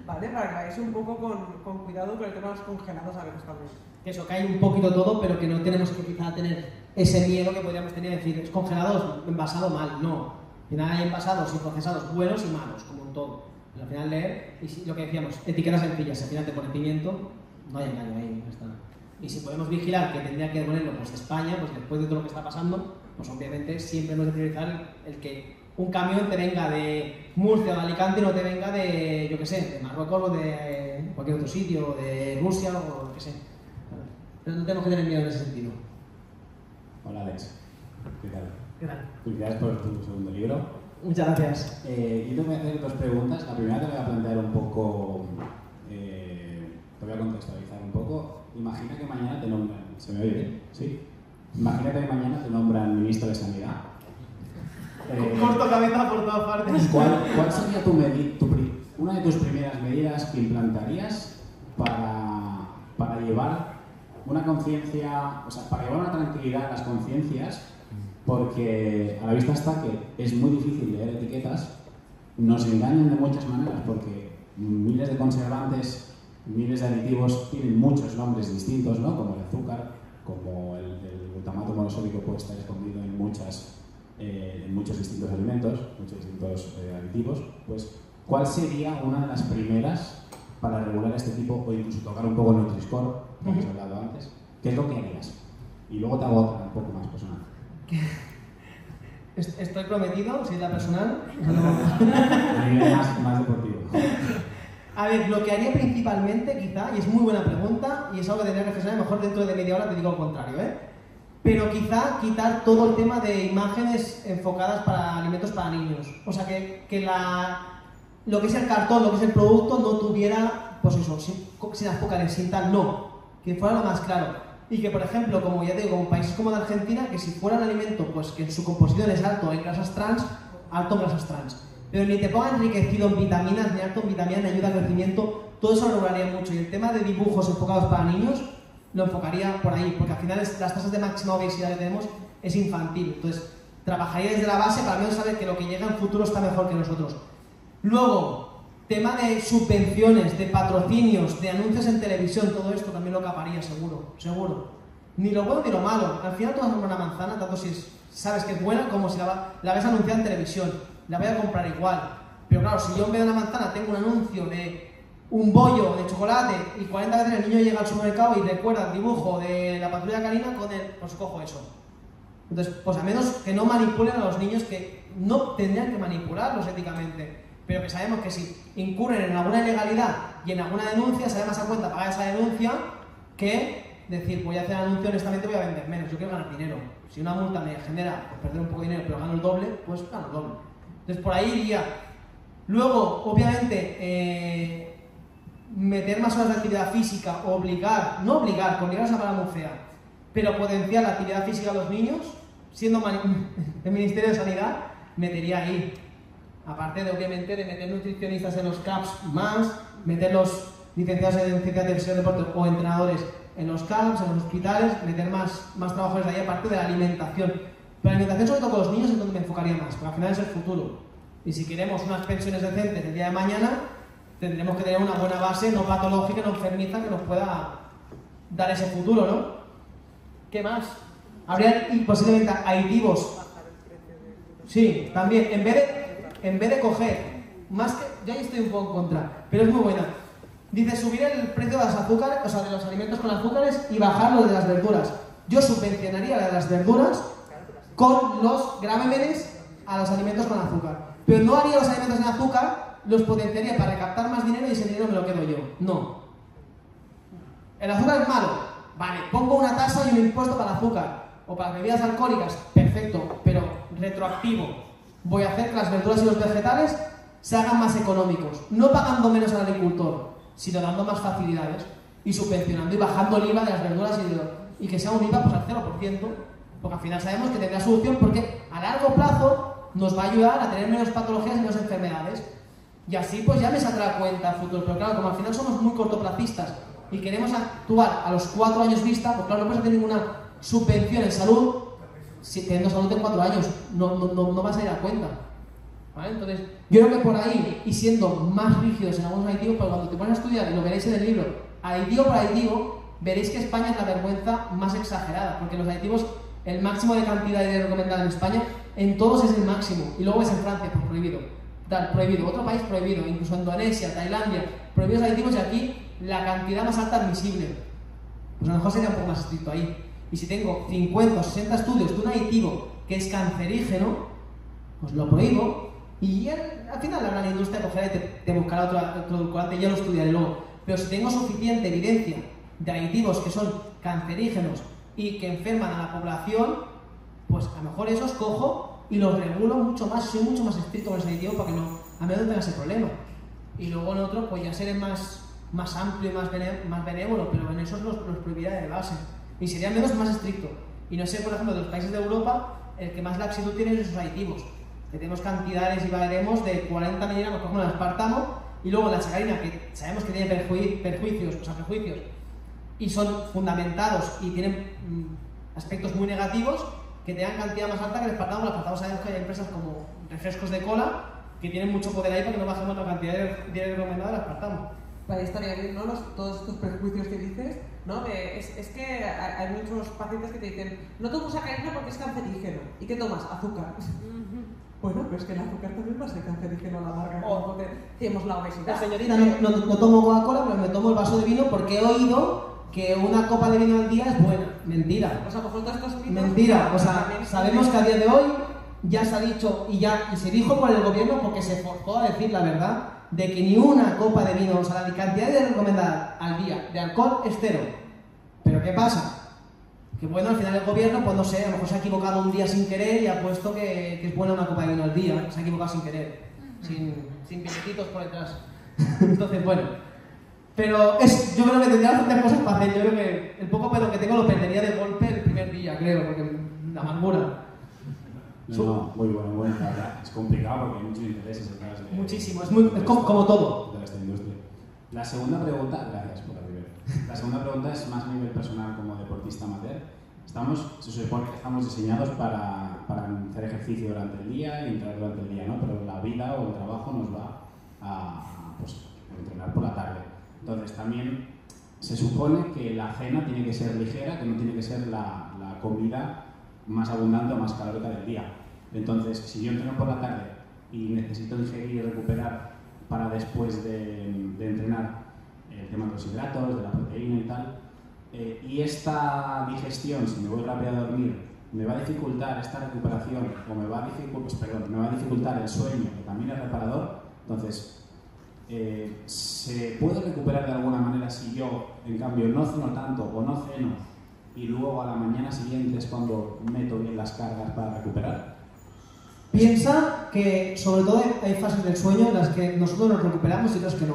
¿vale? Para que vayáis un poco con, con cuidado con el tema de los congelados a veces también. Eso, que hay un poquito todo, pero que no tenemos que quizá tener ese miedo que podríamos tener de decir, es congelados, envasado mal, no. Al final hay envasados y procesados buenos y malos, como en todo. Al final leer, y lo que decíamos, etiquetas sencillas, si al final te pone pimiento, no hay engaño ahí, no está. Y si podemos vigilar que tendría que ponerlo pues España, pues después de todo lo que está pasando, pues obviamente siempre hemos de priorizar el que un camión te venga de Murcia o de Alicante y no te venga de, yo qué sé, de Marruecos o de cualquier otro sitio, o de Rusia o qué sé. Pero no tenemos que tener miedo en ese sentido. Hola Alex, ¿qué tal? ¿Qué tal? Felicidades por tu segundo libro. Muchas gracias. Eh, yo te voy a hacer dos preguntas. La primera te voy a plantear un poco, eh, te voy a contextualizar un poco. Imagina que mañana te nombran, ¿se me oye? ¿Sí? Imagina que mañana te nombran ministro de Sanidad. Eh, Corto cabeza por todas partes. ¿Cuál, cuál sería tu tu una de tus primeras medidas que implantarías para, para llevar una conciencia, o sea, para llevar una tranquilidad a las conciencias, porque a la vista está que es muy difícil leer etiquetas, nos engañan de muchas maneras porque miles de conservantes, miles de aditivos tienen muchos nombres distintos, ¿no? Como el azúcar, como el, el glutamato monosódico puede estar escondido en, muchas, eh, en muchos distintos alimentos, muchos distintos eh, aditivos. Pues, ¿cuál sería una de las primeras para regular este tipo o incluso tocar un poco el Nutri-Score, que hemos hablado antes? ¿Qué es lo que harías? Y luego te hago otra un poco más personal. ¿Estoy prometido? ¿Si es la personal? No. A nivel más, más deportivo. A ver, lo que haría principalmente, quizá, y es muy buena pregunta, y es algo que tendría que reflexionar, mejor dentro de media hora te digo al contrario, ¿eh? Pero quizá quitar todo el tema de imágenes enfocadas para alimentos para niños. O sea, que, que la, lo que es el cartón, lo que es el producto, no tuviera, pues eso, sin, sin azúcares, sin tal, no. Que fuera lo más claro. Y que, por ejemplo, como ya te digo, en países como la Argentina, que si fuera un alimento, pues que en su composición es alto en grasas trans, alto en grasas trans. Pero ni te ponga enriquecido en vitaminas, ni alto en vitaminas, ni ayuda al crecimiento, todo eso lo regularía mucho. Y el tema de dibujos enfocados para niños, lo enfocaría por ahí, porque al final las tasas de máxima obesidad que tenemos es infantil. Entonces, trabajaría desde la base para menos saber que lo que llega en futuro está mejor que nosotros. Luego, tema de subvenciones, de patrocinios, de anuncios en televisión, todo esto también lo caparía, seguro, seguro. Ni lo bueno ni lo malo. Al final tú vas a comprar una manzana, tanto si es, sabes que es buena como si la, va, la ves anunciada en televisión. La voy a comprar igual. Pero claro, si yo en vez de una manzana tengo un anuncio de un bollo de chocolate y cuarenta veces el niño llega al supermercado y recuerda el dibujo de la patrulla canina, con el, pues cojo eso. Entonces, pues a menos que no manipulen a los niños, que no tendrían que manipularlos éticamente. Pero que sabemos que si incurren en alguna ilegalidad y en alguna denuncia, sale más a cuenta pagar esa denuncia que decir, voy a hacer anuncio, honestamente voy a vender menos, yo quiero ganar dinero. Si una multa me genera pues, perder un poco de dinero, pero gano el doble, pues gano el doble. Entonces por ahí iría. Luego, obviamente, eh, meter más horas de actividad física, obligar, no obligar, obligar es una palabra muy fea, pero potenciar la actividad física de los niños, siendo el Ministerio de Sanidad, metería ahí. Aparte de, obviamente, de meter nutricionistas en los C A Ps más, meter los licenciados en ciencias de gestión de deportes o entrenadores en los C A Ps, en los hospitales, meter más, más trabajadores de ahí, aparte de la alimentación. Pero la alimentación, sobre todo con los niños, es donde me enfocaría más, porque al final es el futuro. Y si queremos unas pensiones decentes el día de mañana, tendremos que tener una buena base no patológica, no enfermiza, que nos pueda dar ese futuro, ¿no? ¿Qué más? Habría posiblemente aditivos. Sí, también. En vez de... En vez de coger, más que, yo ahí estoy un poco en contra, pero es muy buena. Dice subir el precio de los azúcares, o sea, de los alimentos con azúcares y bajarlo de las verduras. Yo subvencionaría la de las verduras con los gravámenes a los alimentos con azúcar. Pero no haría los alimentos en azúcar, los potenciaría para recaptar más dinero y ese dinero me lo quedo yo. No. El azúcar es malo. Vale, pongo una tasa y un impuesto para el azúcar. O para bebidas alcohólicas. Perfecto, pero retroactivo. Voy a hacer que las verduras y los vegetales se hagan más económicos, no pagando menos al agricultor, sino dando más facilidades y subvencionando y bajando el I V A de las verduras y, de, y que sea un I V A pues, al cero por ciento, porque al final sabemos que tendrá solución porque a largo plazo nos va a ayudar a tener menos patologías y menos enfermedades y así pues ya me saldrá cuenta el futuro, pero claro, como al final somos muy cortoplacistas y queremos actuar a los cuatro años vista, pues claro, no puedes hacer ninguna subvención en salud. Si teniendo salud en cuatro años, no, no, no, no vas a ir a cuenta. ¿Vale? Entonces, yo creo que por ahí, y siendo más rígidos en algunos aditivos, porque cuando te pones a estudiar, y lo veréis en el libro, aditivo por aditivo, veréis que España es la vergüenza más exagerada, porque los aditivos, el máximo de cantidad de recomendada en España, en todos es el máximo, y luego es en Francia, pues prohibido. Tal, prohibido, otro país prohibido, incluso Indonesia, Tailandia, prohibidos aditivos, y aquí la cantidad más alta admisible. Pues a lo mejor sería un poco más estricto ahí. Y si tengo cincuenta o sesenta estudios de un aditivo que es cancerígeno, pues lo prohíbo y al final habrá la industria cogerá y te, te buscará otro, otro edulcorante y ya lo estudiaré luego. Pero si tengo suficiente evidencia de aditivos que son cancerígenos y que enferman a la población, pues a lo mejor esos cojo y los regulo mucho más, soy mucho más estricto con ese aditivo para que no, a menos tenga ese problema. Y luego en otro, pues ya seré más, más amplio y más, bene, más benévolo, pero en esos los, los prohibirá de base. Y sería menos más estricto. Y no sé, por ejemplo, de los países de Europa, el que más laxitud tiene es esos aditivos. Que tenemos cantidades y valemos de cuarenta miligramos, por ejemplo, en aspartamo, y luego la sacarina, que sabemos que tiene perjuicios, o sea, perjuicios y son fundamentados y tienen aspectos muy negativos, que tengan cantidad más alta que el aspartamo. El aspartamo sabemos que hay empresas como refrescos de cola que tienen mucho poder ahí para que no bajemos la cantidad de recomendada del aspartamo. Para historiar, ¿no? Los, todos estos prejuicios que dices, ¿no? De, es, es que hay muchos pacientes que te dicen, no tomo sacarina porque es cancerígeno. ¿Y qué tomas? Azúcar. Bueno, pero es que el azúcar también va a ser cancerígeno a la larga. O tenemos la obesidad. Señorita, no, no, no tomo Coca-Cola, pero me tomo el vaso de vino porque he oído que una copa de vino al día es buena. Mentira. O sea, por todos estos vinos, mentira. O sea, sabemos que a día de hoy ya se ha dicho y ya y se dijo por el gobierno, porque se forzó a decir la verdad, de que ni una copa de vino, o sea, la cantidad de recomendada al día de alcohol es cero. Pero ¿qué pasa? Que bueno, al final el gobierno, pues no sé, a lo mejor se ha equivocado un día sin querer y ha puesto que, que es buena una copa de vino al día. Se ha equivocado sin querer, sin, sin piquetitos por detrás. Entonces, bueno, pero es, yo creo que tendría bastantes cosas para hacer. Yo creo que el poco pelo que tengo lo perdería de golpe el primer día, creo, porque la amargura. No, no, muy bueno, muy bueno. Es complicado porque hay muchos intereses detrás de... Muchísimo, es, muy, es como, como todo. De esta industria. La segunda pregunta, gracias por arriba. La segunda pregunta es más a nivel personal como deportista amateur. Estamos, se supone que estamos diseñados para, para hacer ejercicio durante el día y entrar durante el día, ¿no? Pero la vida o el trabajo nos va a, pues, a entrenar por la tarde. Entonces también se supone que la cena tiene que ser ligera, que no tiene que ser la, la comida más abundante o más calórica del día. Entonces, si yo entreno por la tarde y necesito digerir y recuperar para después de, de entrenar el tema de los hidratos, de la proteína y tal, eh, y esta digestión, si me voy rápido a dormir, me va a dificultar esta recuperación o me va a dificultar, perdón, me va a dificultar el sueño, que también es reparador. Entonces, eh, ¿se puede recuperar de alguna manera si yo, en cambio, no ceno tanto o no ceno y luego a la mañana siguiente es cuando meto bien las cargas para recuperar? Piensa que sobre todo hay fases del sueño en las que nosotros nos recuperamos y otras que no.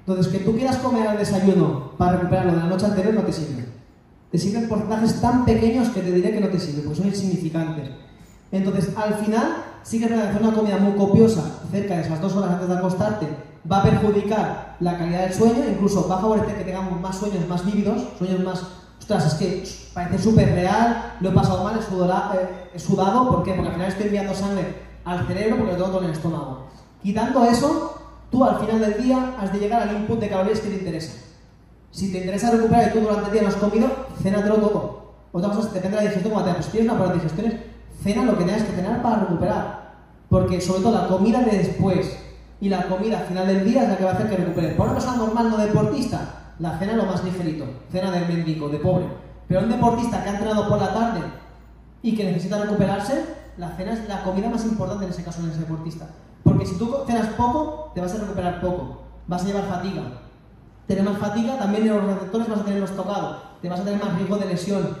Entonces, que tú quieras comer al desayuno para recuperarlo de la noche anterior no te sirve. Te sirven porcentajes tan pequeños que te diré que no te sirven, porque son insignificantes. Entonces, al final, sí que realizar una comida muy copiosa cerca de esas dos horas antes de acostarte va a perjudicar la calidad del sueño, incluso va a favorecer que tengamos más sueños más vívidos, sueños más... Ostras, es que parece súper real, lo he pasado mal, he sudado, eh, sudado, ¿por qué? Porque al final estoy enviando sangre al cerebro porque lo tengo todo en el estómago. Quitando eso, tú al final del día has de llegar al input de calorías que te interesa. Si te interesa recuperar y tú durante el día no has comido, cénatelo todo. Otra cosa es que depende de la digestión, como te haces, tienes una buena digestión, cena lo que tengas que cenar para recuperar. Porque sobre todo la comida de después y la comida al final del día es la que va a hacer que recuperes. Para una persona normal no deportista, la cena lo más ligerito, cena del mendigo, de pobre. Pero un deportista que ha entrenado por la tarde y que necesita recuperarse, la cena es la comida más importante en ese caso en ese deportista. Porque si tú cenas poco, te vas a recuperar poco, vas a llevar fatiga. Tener más fatiga, también los receptores vas a tener más tocado, te vas a tener más riesgo de lesión.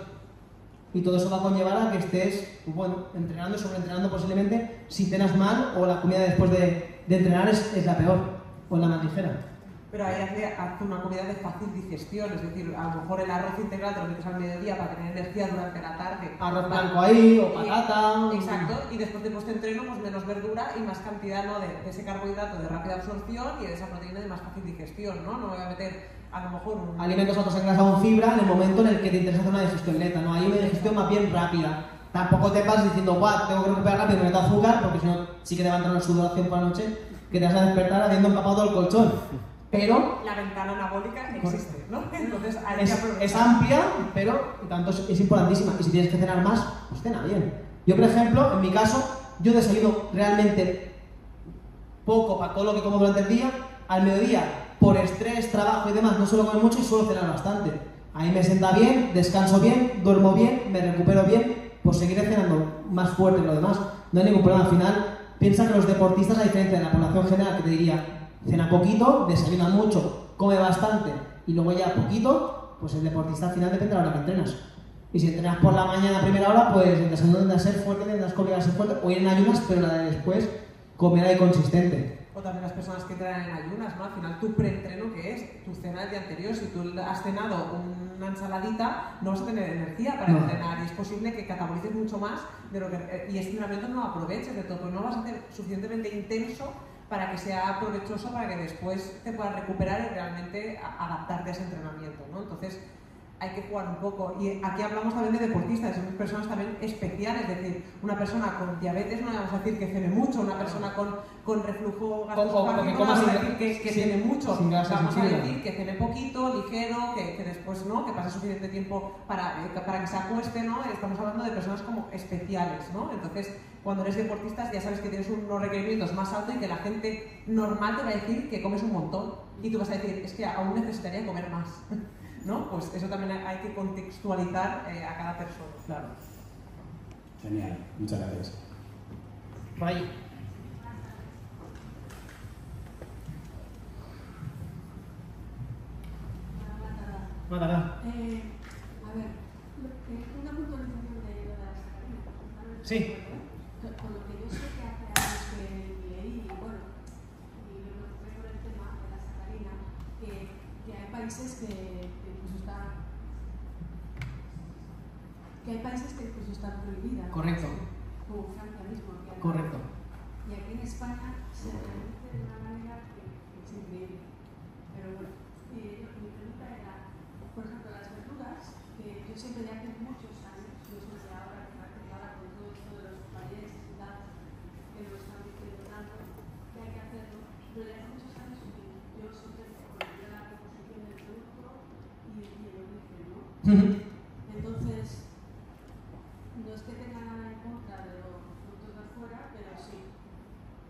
Y todo eso va a conllevar a que estés, bueno, entrenando y sobreentrenando posiblemente si cenas mal o la comida después de, de entrenar es, es la peor o la más ligera. Pero ahí hace, hace una comida de fácil digestión, es decir, a lo mejor el arroz integral te lo metes al mediodía para tener energía durante la tarde. Arroz blanco ahí, o patata. Y, exacto, y después de nuestro entreno, pues menos verdura y más cantidad, ¿no? de, de ese carbohidrato de rápida absorción y de esa proteína de más fácil digestión, ¿no? No voy a meter a lo mejor un... alimentos altos en grasa o en fibra en el momento en el que te interesa hacer una digestión lenta, ¿no? Hay una digestión más bien rápida. Tampoco te vas diciendo, guau, tengo que recuperar rápido, me meto azúcar, porque si no, sí que te va a entrar una sudoración por la noche, que te vas a despertar habiendo empapado el colchón. Pero la ventana anabólica existe, ¿no? Entonces, hay es, que es amplia, pero tanto es, es importantísima. Y si tienes que cenar más, pues cena bien. Yo, por ejemplo, en mi caso, yo desayuno realmente poco para todo lo que como durante el día. Al mediodía, por estrés, trabajo y demás, no suelo comer mucho y suelo cenar bastante. Ahí me sienta bien, descanso bien, duermo bien, me recupero bien, pues seguiré cenando más fuerte que lo demás. No hay ningún problema. Al final, piensa que los deportistas, a diferencia de la población general, que te diría... cena poquito, desayuna mucho, come bastante y luego ya poquito, pues el deportista al final depende de la hora que entrenas. Y si entrenas por la mañana a primera hora, pues el desayuno tiende a ser fuerte, tendrás que obligar a ser fuerte, o ir en ayunas, pero la de después, comida y consistente. O también las personas que entrenan en ayunas, ¿no? Al final tu preentreno, que es tu cena del día anterior, si tú has cenado una ensaladita, no vas a tener energía para no entrenar y es posible que catabolices mucho más de lo que... y este entrenamiento no lo aproveches de todo, no vas a ser suficientemente intenso para que sea provechoso, para que después te puedas recuperar y realmente adaptarte a ese entrenamiento, ¿no? Entonces, hay que jugar un poco. Y aquí hablamos también de deportistas, son personas también especiales, es decir, una persona con diabetes no le vamos a decir que cene mucho, una persona con, con reflujo gastroesofágico no vamos a decir que, que sí, cene mucho, vamos a decir que cene poquito, ligero, que, que después no, que pase suficiente tiempo para, para que se acueste, ¿no? Estamos hablando de personas como especiales, ¿no? Entonces, cuando eres deportista ya sabes que tienes unos requerimientos más altos y que la gente normal te va a decir que comes un montón y tú vas a decir, es que aún necesitaría comer más. ¿No? Pues eso también hay que contextualizar eh, a cada persona, claro. Genial, muchas gracias. Bye. Matará. Eh, a ver, una puntualización de las... Sí. Con lo que yo sé que hace años que leí, y bueno, y yo me refiero al tema de la sacarina, que, que hay países que... que hay países que incluso están prohibidas. Correcto. Como Francia mismo. Que correcto. Y aquí en España se realiza de una manera que, que es increíble. Pero bueno, eh, mi pregunta era, por ejemplo, las verduras, que yo siempre ya hace muchos años, yo desde ahora, que ahora con todo esto de los países y tal, que nos están diciendo tanto, que hay que hacerlo, pero ya hace muchos años yo siempre conocía la composición del producto y el origen, ¿no? Entonces, no es que tenga nada en contra de los productos de afuera, pero sí,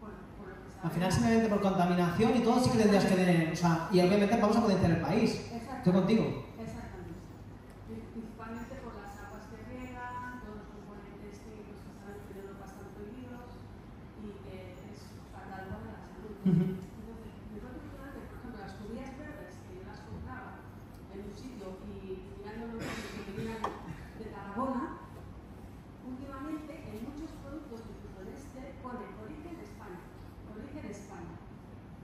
por, por lo que sabe. Al final, simplemente por contaminación y todo, sí que tendrías que tener, o sea, y obviamente vamos a potenciar el país. Estoy contigo. Exactamente. Principalmente por las aguas que riegan, todos los componentes químicos que están en Europa están prohibidos y que es fatal para la salud. Uh-huh.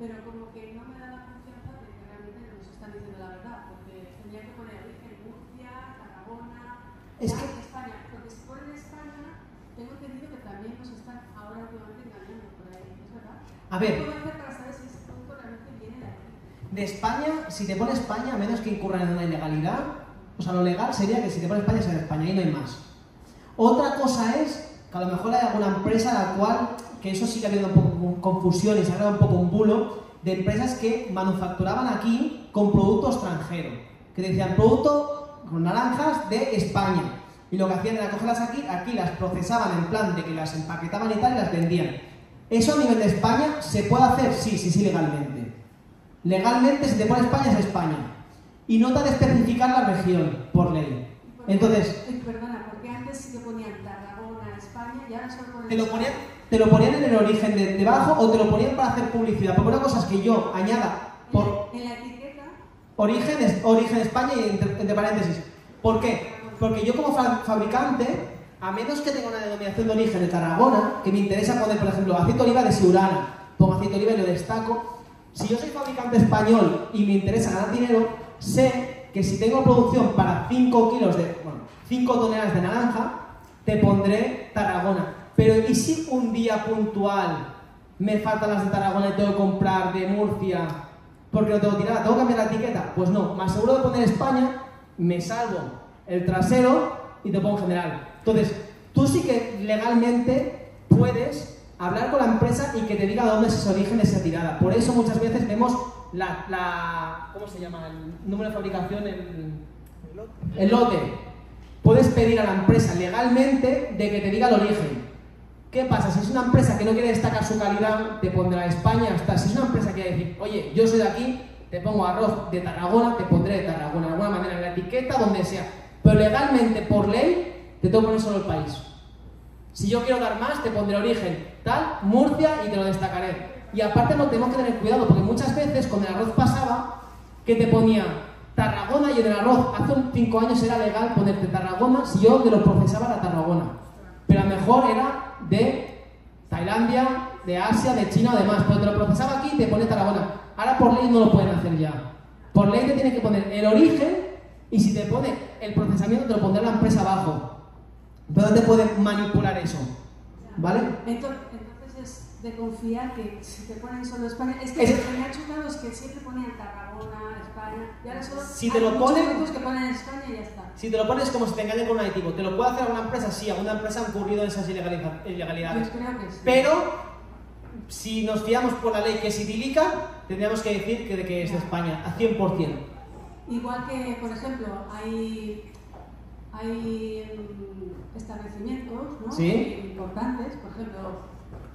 Pero como que no me da la confianza de que realmente nos están diciendo la verdad, porque tendría que poner origen Murcia, Tarragona, es que... España, porque si ponen España, tengo entendido que también nos están ahora últimamente engañando por ahí, ¿es verdad? A ver, ¿cómo hacer para saber si ese producto realmente viene de ahí? De España, si te pone España, a menos que incurran en una ilegalidad, o sea, lo legal sería que si te pone España, sea de España, y no hay más. Otra cosa es que a lo mejor hay alguna empresa a la cual... que eso sí que ha habido un poco confusión y se ha creado un poco un bulo de empresas que manufacturaban aquí con producto extranjero, que decían producto con naranjas de España, y lo que hacían era cogerlas aquí, aquí las procesaban en plan de que las empaquetaban y tal y las vendían. Eso a nivel de España se puede hacer, sí, sí, sí, legalmente. Legalmente, si te pone España, es España. Y no te ha de especificar la región, por ley. Entonces... Perdona, porque antes sí que ponían Tarragona, España, y ahora solo ponen... Te lo ponían... te lo ponían en el origen de debajo o te lo ponían para hacer publicidad. Porque una cosa es que yo añada por en la etiqueta origen, origen España y entre, entre paréntesis. ¿Por qué? Porque yo como fabricante, a menos que tenga una denominación de origen de Tarragona, que me interesa poner, por ejemplo, aceite de oliva de Siurana, pongo aceite de oliva y lo destaco, si yo soy fabricante español y me interesa ganar dinero, sé que si tengo producción para cinco kilos de, bueno, cinco toneladas de naranja, te pondré Tarragona. Pero ¿y si un día puntual me faltan las de Tarragona y tengo que comprar de Murcia porque no tengo tirada? ¿Tengo que cambiar la etiqueta? Pues no, más seguro de poner España, me salvo el trasero y te pongo en general. Entonces, tú sí que legalmente puedes hablar con la empresa y que te diga dónde es ese origen de esa tirada. Por eso muchas veces vemos la... la ¿cómo se llama? El número de fabricación, el, el lote. Puedes pedir a la empresa legalmente de que te diga el origen. ¿Qué pasa? Si es una empresa que no quiere destacar su calidad, te pondrá España hasta... Si es una empresa que quiere decir, oye, yo soy de aquí, te pongo arroz de Tarragona, te pondré de Tarragona, de alguna manera, en la etiqueta, donde sea. Pero legalmente, por ley, te tengo que poner solo el país. Si yo quiero dar más, te pondré origen, tal, Murcia, y te lo destacaré. Y aparte no tenemos que tener cuidado, porque muchas veces con el arroz pasaba que te ponía Tarragona y en el arroz. Hace cinco años era legal ponerte Tarragona si yo te lo procesaba la Tarragona. Pero a lo mejor era... de Tailandia, de Asia, de China o demás, pero te lo procesaba aquí y te pone Tarragona. Ahora por ley no lo pueden hacer ya. Por ley te tienen que poner el origen y si te pone el procesamiento te lo pondrá la empresa abajo. Entonces te pueden manipular eso, ¿vale? Entonces, entonces es de confiar que si te ponen solo España, es que es, me ha chocado es que siempre ponían Tarragona, España, y ahora solo si te lo ponen, que ponen España y ya está. Si te lo pones como si te engañan con un aditivo, te lo puede hacer alguna empresa, sí, alguna empresa han ocurrido esas ilegalidades, pues creo que sí. Pero si nos fiamos por la ley que es idílica, tendríamos que decir que, que es de España, a cien por cien. Igual que, por ejemplo, hay, hay establecimientos, ¿no? ¿Sí? Importantes, por ejemplo,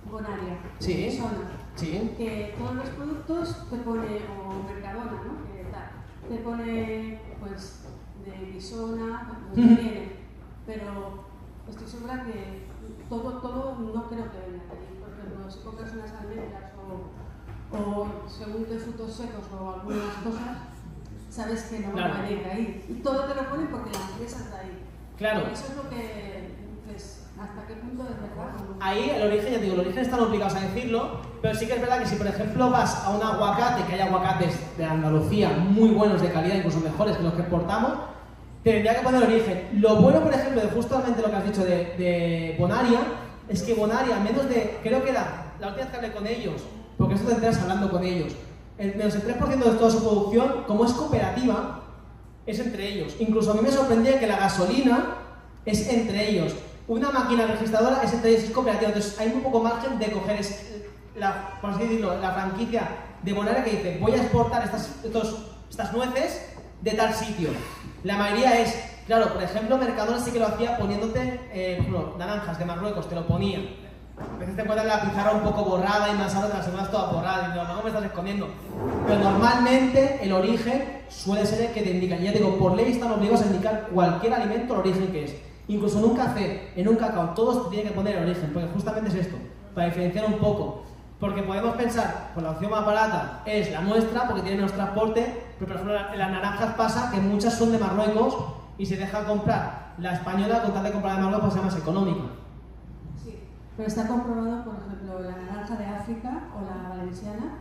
Bon Àrea, sí, zona, sí, que todos los productos te pone, o Mercadona, ¿no? Que tal, te pone, pues, de mi zona, lo que viene, pero estoy segura que todo, todo no creo que venga de ahí. Por ejemplo, si compras unas almendras o, o según qué frutos secos o algunas cosas, sabes que no claro. va a venir de ahí. Y todo te lo ponen porque las empresas de ahí. Claro. Eso es lo que, pues, ¿hasta qué punto es verdad? Ahí el origen, ya digo, el origen están obligados a decirlo, pero sí que es verdad que si por ejemplo vas a un aguacate, que hay aguacates de Andalucía muy buenos de calidad, incluso mejores que los que exportamos, tendría que poner el origen. Lo bueno por ejemplo de justamente lo que has dicho de, de Bon Àrea, es que Bon Àrea, menos de, creo que era, la última vez que hablé con ellos, porque esto te enteras hablando con ellos, el menos el tres por ciento de toda su producción, como es cooperativa, es entre ellos. Incluso a mí me sorprendía que la gasolina es entre ellos. Una máquina registradora es entre ellos, es cooperativa, entonces hay un poco margen de coger es, la, por así decirlo, la franquicia de Bon Àrea que dice voy a exportar estas, estos, estas nueces de tal sitio. La mayoría es, claro, por ejemplo Mercadona sí que lo hacía poniéndote eh, no, naranjas de Marruecos, te lo ponía. A veces te encuentras la pizarra un poco borrada y más ahora te la semanas toda borrada y no, no me estás escondiendo. Pero normalmente el origen suele ser el que te indican. Ya digo, por ley están obligados a indicar cualquier alimento el origen que es. Incluso en un café, en un cacao, todos tienen que poner el origen, porque justamente es esto, para diferenciar un poco. Porque podemos pensar, pues la opción más barata es la nuestra, porque tiene menos transporte, pero por ejemplo en las naranjas pasa que muchas son de Marruecos y se deja comprar la española con tal de comprar de Marruecos, sea más económica. Sí, pero está comprobado, por ejemplo, la naranja de África o la valenciana,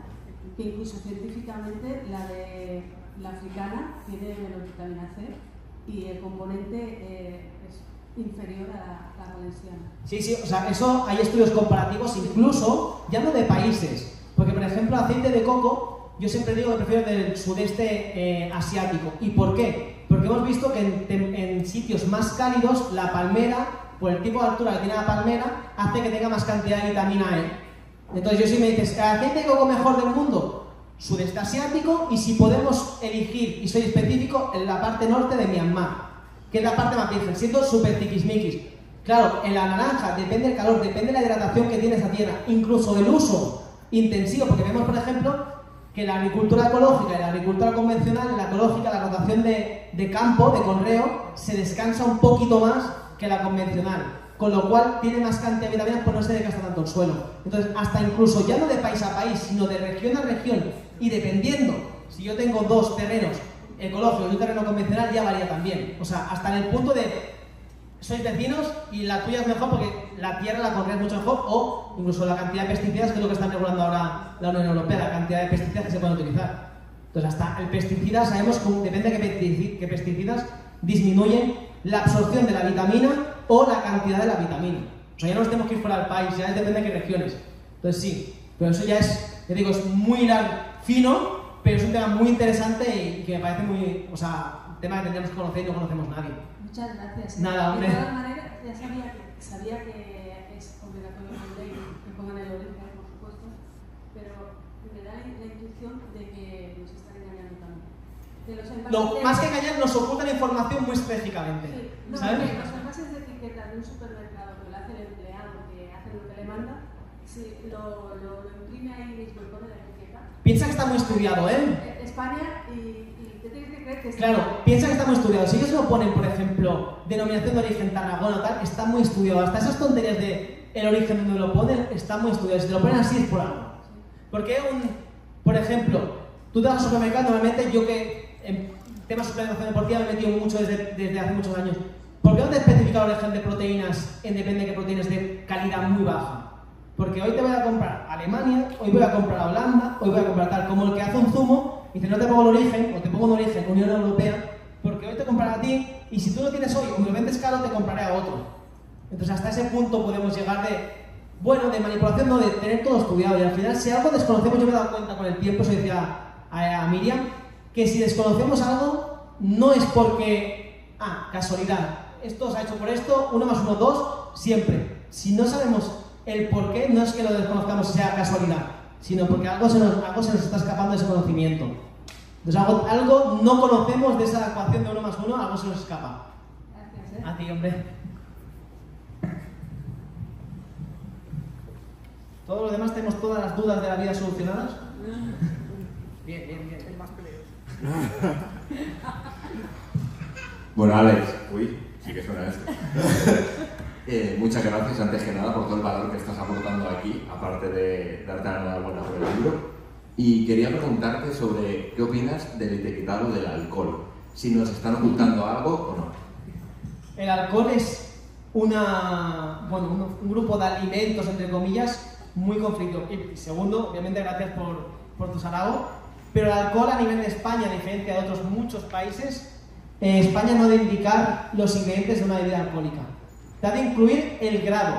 que incluso científicamente la de la africana tiene menos vitamina C y el componente eh, es inferior a la valenciana. Sí, sí, o sea, eso hay estudios comparativos incluso, ya no de países, porque por ejemplo aceite de coco, yo siempre digo que prefiero del sudeste eh, asiático. ¿Y por qué? Porque hemos visto que en, en, en sitios más cálidos la palmera, por el tipo de altura que tiene la palmera, hace que tenga más cantidad de vitamina E. Entonces yo si me dices, ¿el aceite de coco mejor del mundo? Sudeste asiático, y si podemos elegir, y soy específico, en la parte norte de Myanmar, que es la parte más virgen, siendo súper tiquismiquis. Claro, en la naranja depende del calor, depende de la hidratación que tiene esa tierra, incluso del uso intensivo, porque vemos, por ejemplo, que la agricultura ecológica y la agricultura convencional, en la ecológica, la rotación de, de campo, de conreo, se descansa un poquito más que la convencional, con lo cual tiene más cantidad de vitaminas, pues no se desgasta tanto el suelo. Entonces, hasta incluso ya no de país a país, sino de región a región, y dependiendo, si yo tengo dos terrenos ecológico y un terreno convencional, ya varía también. O sea, hasta en el punto de sois vecinos y la tuya es mejor porque la tierra la corréis mucho mejor, o incluso la cantidad de pesticidas, que es lo que está regulando ahora la Unión Europea, la cantidad de pesticidas que se pueden utilizar. Entonces, hasta el pesticida sabemos que depende de qué pesticidas disminuyen la absorción de la vitamina o la cantidad de la vitamina. O sea, ya no nos tenemos que ir fuera del país, ya depende de qué regiones. Entonces sí, pero eso ya es, te digo, es muy fino, pero es un tema muy interesante y que me parece muy, o sea, un tema que tendríamos que conocer y no conocemos nadie. Muchas gracias. Nada, hombre. De todas maneras, ya sabía que, sabía que es obligatorio por ley que pongan el origen, por supuesto, pero me da la intuición de que nos están engañando también. De los envases Lo, de... Más que engañar, nos ocultan información muy estratégicamente. Sí. No, ¿sabes? Los envases de etiqueta de un supermercado que lo hace el empleado, que hace lo que le manda, si lo, lo, lo imprime ahí mismo y pone la etiqueta. Piensa que está muy estudiado, ¿eh? España y, y te tienes que creer que... Claro, está... piensa que está muy estudiado. Si ellos lo ponen, por ejemplo, denominación de origen Tarragona o tal, está muy estudiado. Hasta esas tonterías de el origen donde lo ponen, está muy estudiado. Si te lo ponen así es por algo. Sí. Porque, un, por ejemplo, tú te vas al supermercado, normalmente yo que en temas de suplementación deportiva me he metido mucho desde, desde hace muchos años. ¿Por qué no te especifica el origen de proteínas en depende de qué proteínas de calidad muy baja? Porque hoy te voy a comprar a Alemania, hoy voy a comprar a Holanda, hoy voy a comprar tal, como el que hace un zumo y dice no te pongo el origen, o te pongo un origen, Unión Europea, porque hoy te compraré a ti y si tú lo tienes hoy o me lo vendes caro, te compraré a otro. Entonces hasta ese punto podemos llegar de Bueno, de manipulación no, de tener todos cuidado. Y al final, si algo desconocemos, yo me he dado cuenta con el tiempo, eso decía a, a Miriam, que si desconocemos algo, no es porque, ah, casualidad, esto se ha hecho por esto, uno más uno, dos, siempre. Si no sabemos el por qué, no es que lo desconozcamos sea casualidad, sino porque algo se nos, algo se nos está escapando de ese conocimiento. Entonces, algo, algo no conocemos de esa ecuación de uno más uno, algo se nos escapa. Gracias, ¿eh? A ti, hombre. ¿Todos los demás tenemos todas las dudas de la vida solucionadas? Bien, bien, bien. El más peleoso. Bueno, Alex, uy, sí que suena esto. eh, muchas gracias, antes que nada, por todo el valor que estás aportando aquí, aparte de darte la enhorabuena por el libro. Y quería preguntarte sobre qué opinas del etiquetado del alcohol, si nos están ocultando algo o no. El alcohol es una, bueno, un, un grupo de alimentos, entre comillas, muy conflictivo. Y segundo, obviamente gracias por, por tu halago, pero el alcohol a nivel de España, a diferencia de otros muchos países, eh, España no ha de indicar los ingredientes de una bebida alcohólica. Te ha de incluir el grado,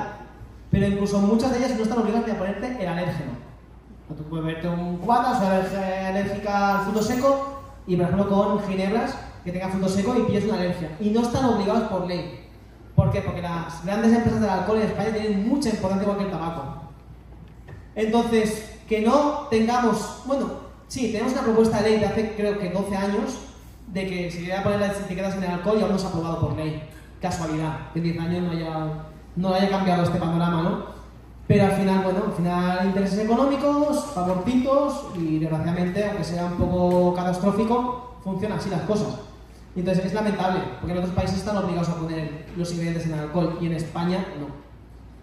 pero incluso muchas de ellas no están obligadas a ponerte el alérgeno. Tú puedes verte un cuadro, o sea, eres alérgica al fruto seco, y por ejemplo con ginebras que tenga fruto seco y pillas una alergia. Y no están obligados por ley. ¿Por qué? Porque las grandes empresas del alcohol en España tienen mucha importancia igual que el tabaco. Entonces, que no tengamos... Bueno, sí, tenemos una propuesta de ley de hace creo que doce años de que se debería poner las etiquetas en el alcohol y aún no se ha aprobado por ley. Casualidad, que en diez años no haya, no haya cambiado este panorama, ¿no? Pero al final, bueno, al final intereses económicos, favorcitos y desgraciadamente, aunque sea un poco catastrófico, funcionan así las cosas. Y entonces es lamentable, porque en otros países están obligados a poner los ingredientes en el alcohol y en España no.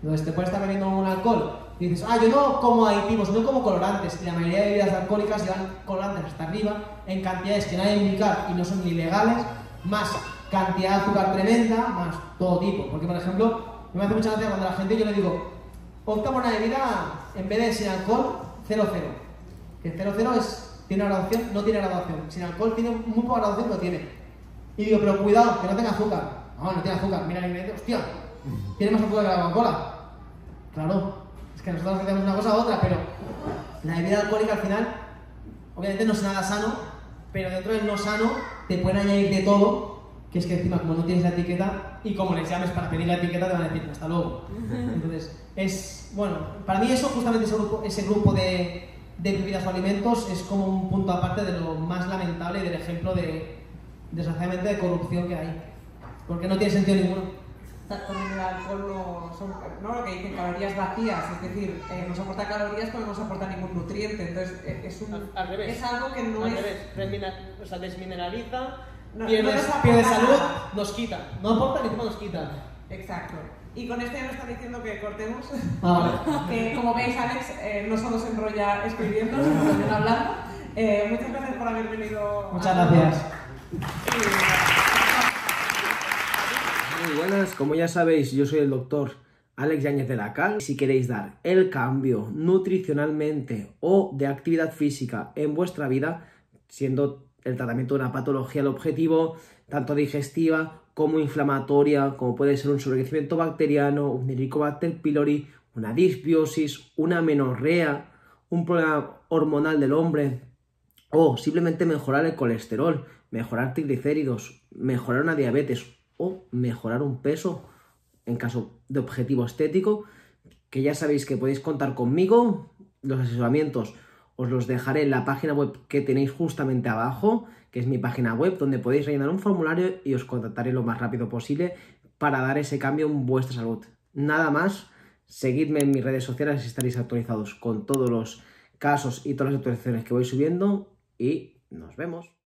Entonces te puedes estar bebiendo un alcohol y dices, ah, yo no como aditivos, no como colorantes. Y la mayoría de bebidas alcohólicas llevan colorantes hasta arriba, en cantidades que no hay que indicar y no son ni legales, más cantidad de azúcar tremenda, más todo tipo. Porque, por ejemplo, me hace mucha gracia cuando a la gente yo le digo, opta por una bebida, en vez de sin alcohol, cero cero. Que cero cero es, tiene una graduación, no tiene graduación. Sin alcohol tiene muy poca graduación, no tiene. Y digo, pero cuidado, que no tenga azúcar. No, no tiene azúcar. Mira el ingrediente, hostia, tiene más azúcar que la Coca-Cola. Claro, es que nosotros hacemos una cosa u otra, pero la bebida alcohólica al final, obviamente no es nada sano, pero dentro del no sano te pueden añadir de todo, que es que encima como no tienes la etiqueta, y como les llames para pedir la etiqueta te van a decir, hasta luego. Entonces... Es, bueno, para mí eso, justamente ese grupo, ese grupo de, de bebidas o alimentos es como un punto aparte de lo más lamentable y del ejemplo de, desgraciadamente, de corrupción que hay. Porque no tiene sentido ninguno. Estar comiendo el alcohol no, son, no lo que dicen calorías vacías, es decir, eh, nos aporta calorías pero no nos aporta ningún nutriente, entonces es, un, al, al revés. Es algo que no al es... Revés. O sea, desmineraliza, no, pierdes, no pierde salud, nos quita, no aporta ni encima nos quita. Exacto. Y con este ya nos están diciendo que cortemos. Ah, vale. eh, como veis, Alex eh, no solo se enrolla escribiendo, sino también hablando. Eh, muchas gracias por haber venido. Muchas a... gracias. Muy buenas, como ya sabéis, yo soy el doctor Alex Yanez De La Cal. Si queréis dar el cambio nutricionalmente o de actividad física en vuestra vida, siendo el tratamiento de una patología el objetivo, tanto digestiva como inflamatoria, como puede ser un sobrecrecimiento bacteriano, un helicobacter pylori, una disbiosis, una amenorrea, un problema hormonal del hombre, o simplemente mejorar el colesterol, mejorar triglicéridos, mejorar una diabetes o mejorar un peso en caso de objetivo estético, que ya sabéis que podéis contar conmigo. Los asesoramientos os los dejaré en la página web que tenéis justamente abajo, que es mi página web, donde podéis rellenar un formulario y os contactaré lo más rápido posible para dar ese cambio en vuestra salud. Nada más, seguidme en mis redes sociales si estaréis actualizados con todos los casos y todas las actualizaciones que voy subiendo y nos vemos.